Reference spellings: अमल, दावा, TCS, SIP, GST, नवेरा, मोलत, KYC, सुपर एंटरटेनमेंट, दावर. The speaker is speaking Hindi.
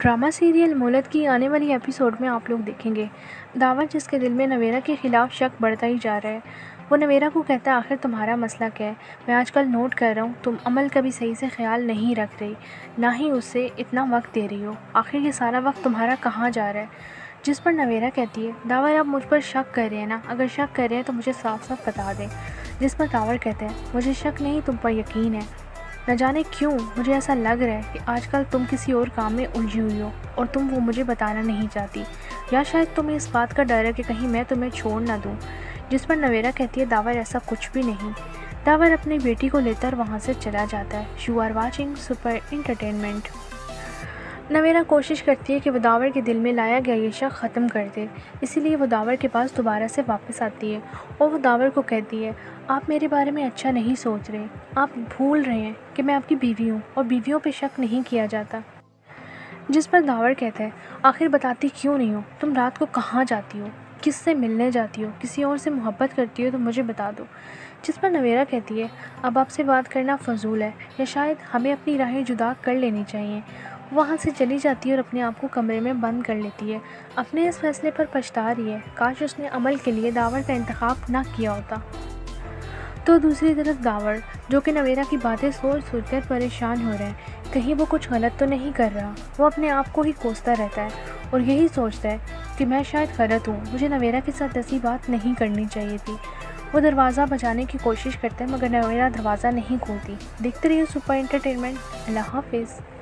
ड्रामा सीरियल मोलत की आने वाली एपिसोड में आप लोग देखेंगे दावा जिसके दिल में नवेरा के ख़िलाफ़ शक बढ़ता ही जा रहा है। वो नवेरा को कहता है, आखिर तुम्हारा मसला क्या है? मैं आजकल नोट कर रहा हूँ तुम अमल का भी सही से ख्याल नहीं रख रही, ना ही उससे इतना वक्त दे रही हो। आखिर ये सारा वक्त तुम्हारा कहाँ जा रहा है? जिस पर नवेरा कहती है, दावर आप मुझ पर शक कर रहे हैं ना? अगर शक कर रहे हैं तो मुझे साफ साफ बता दें। जिस पर दावर कहते हैं, मुझे शक नहीं तुम पर यकीन है। न जाने क्यों मुझे ऐसा लग रहा है कि आजकल तुम किसी और काम में उलझी हुई हो और तुम वो मुझे बताना नहीं चाहती, या शायद तुम्हें इस बात का डर है कि कहीं मैं तुम्हें छोड़ ना दूं। जिस पर नवेरा कहती है, दावर ऐसा कुछ भी नहीं। दावर अपनी बेटी को लेकर वहां से चला जाता है। You are watching सुपर एंटरटेनमेंट। नवेरा कोशिश करती है कि वो दावर के दिल में लाया गया ये शक ख़त्म कर दे, इसीलिए वो दावर के पास दोबारा से वापस आती है और वो दावर को कहती है, आप मेरे बारे में अच्छा नहीं सोच रहे, आप भूल रहे हैं कि मैं आपकी बीवी हूँ और बीवियों पे शक नहीं किया जाता। जिस पर दावर कहता है, आखिर बताती क्यों नहीं हो? तुम रात को कहाँ जाती हो, किससे मिलने जाती हो, किसी और से मोहब्बत करती हो तो मुझे बता दो। जिस पर नवेरा कहती है, अब आपसे बात करना फजूल है, या शायद हमें अपनी राहें जुदा कर लेनी चाहिए। वहाँ से चली जाती है और अपने आप को कमरे में बंद कर लेती है। अपने इस फैसले पर पछता रही है, काश उसने अमल के लिए दावर का इंतखाब ना किया होता। तो दूसरी तरफ दावर जो कि नवेरा की बातें सोच सोच कर परेशान हो रहे हैं, कहीं वो कुछ गलत तो नहीं कर रहा। वो अपने आप को ही कोसता रहता है और यही सोचता है कि मैं शायद गलत हूँ, मुझे नवेरा के साथ ऐसी बात नहीं करनी चाहिए थी। वो दरवाज़ा बजाने की कोशिश करता है मगर नवेरा दरवाज़ा नहीं खोलती। देखते रहिए सुपर एंटरटेनमेंट। अल्लाह हाफिज़।